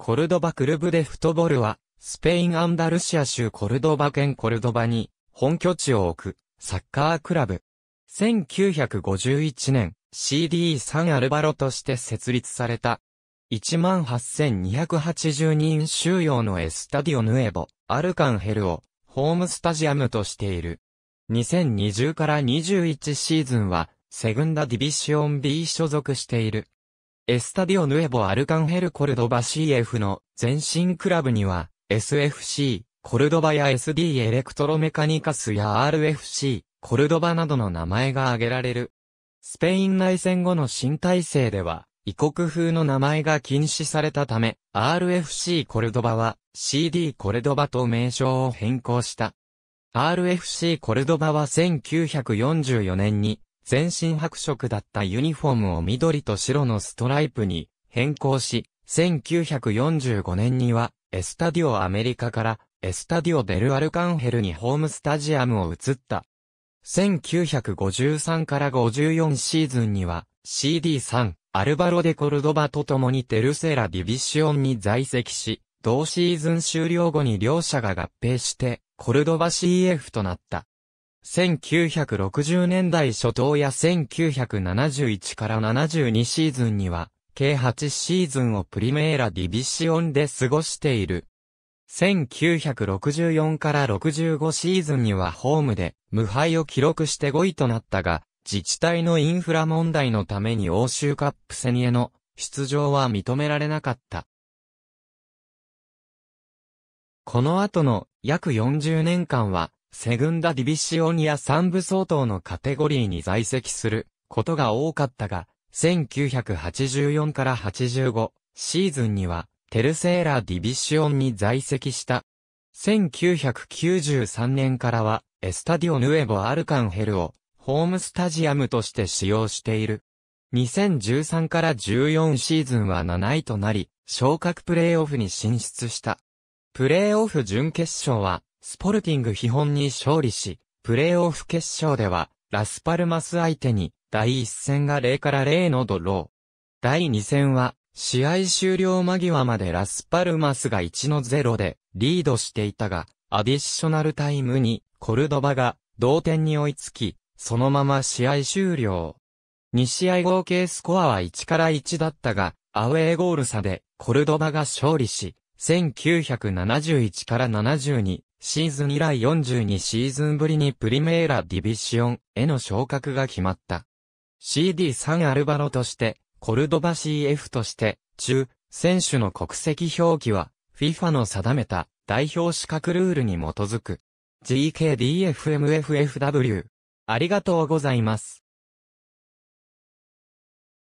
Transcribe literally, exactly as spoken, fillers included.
コルドバクルブ・デ・フトボルは、スペイン・アンダルシア州コルドバ県コルドバに本拠地を置くサッカークラブ。せんきゅうひゃくごじゅういちねん シーディー サン・アルバロとして設立された。いちまんはっせんにひゃくはちじゅうにん収容のエスタディオ・ヌエボ・アルカンヘルをホームスタジアムとしている。にせんにじゅうからにじゅういちシーズンはセグンダ・ディビシオン ビー 所属している。エスタディオ・ヌエボ・アルカンヘル・コルドバ シーエフ の前身クラブには エスエフシー、コルドバや エスディー エレクトロメカニカスや アールエフシー、コルドバなどの名前が挙げられる。スペイン内戦後の新体制では異国風の名前が禁止されたため アールエフシー コルドバは シーディー コルドバと名称を変更した。アールエフシー コルドバはせんきゅうひゃくよんじゅうよねんに全身白色だったユニフォームを緑と白のストライプに変更し、せんきゅうひゃくよんじゅうごねんにはエスタディオアメリカからエスタディオデルアルカンヘルにホームスタジアムを移った。せんきゅうひゃくごじゅうさんからごじゅうよんシーズンには シーディー サン・アルバロでコルドバと共にテルセラディビシオンに在籍し、同シーズン終了後に両者が合併してコルドバ シーエフ となった。せんきゅうひゃくろくじゅうねんだい初頭やせんきゅうひゃくななじゅういちからななじゅうにシーズンには、計はちシーズンをプリメーラディビシオンで過ごしている。せんきゅうひゃくろくじゅうよんからろくじゅうごシーズンにはホームで無敗を記録してごいとなったが、自治体のインフラ問題のために欧州カップ戦への出場は認められなかった。この後の約よんじゅうねんかんは、セグンダディビシオンやさん部相当のカテゴリーに在籍することが多かったが、せんきゅうひゃくはちじゅうよんからはちじゅうごシーズンにはテルセーラディビシオンに在籍した。せんきゅうひゃくきゅうじゅうさんねんからはエスタディオヌエボアルカンヘルをホームスタジアムとして使用している。にせんじゅうさんからじゅうよんシーズンはなないとなり、昇格プレーオフに進出した。プレーオフ準決勝はスポルティング基本に勝利し、プレーオフ決勝では、ラスパルマス相手に、第いち戦がゼロたいゼロのドロー。だいに戦は、試合終了間際までラスパルマスがいちたいゼロでリードしていたが、アディショナルタイムに、コルドバが同点に追いつき、そのまま試合終了。に試合合計スコアはいちからいちだったが、アウェーゴール差で、コルドバが勝利し、せんきゅうひゃくななじゅういちからななじゅうに、シーズン以来よんじゅうにシーズンぶりにプリメーラディビシオンへの昇格が決まった。シーディー サン・アルバロとして、コルドバ シーエフ として、中、選手の国籍表記は、フィファ の定めた代表資格ルールに基づく。ジーケーディーエフエムエフエフダブリュー。ありがとうございます。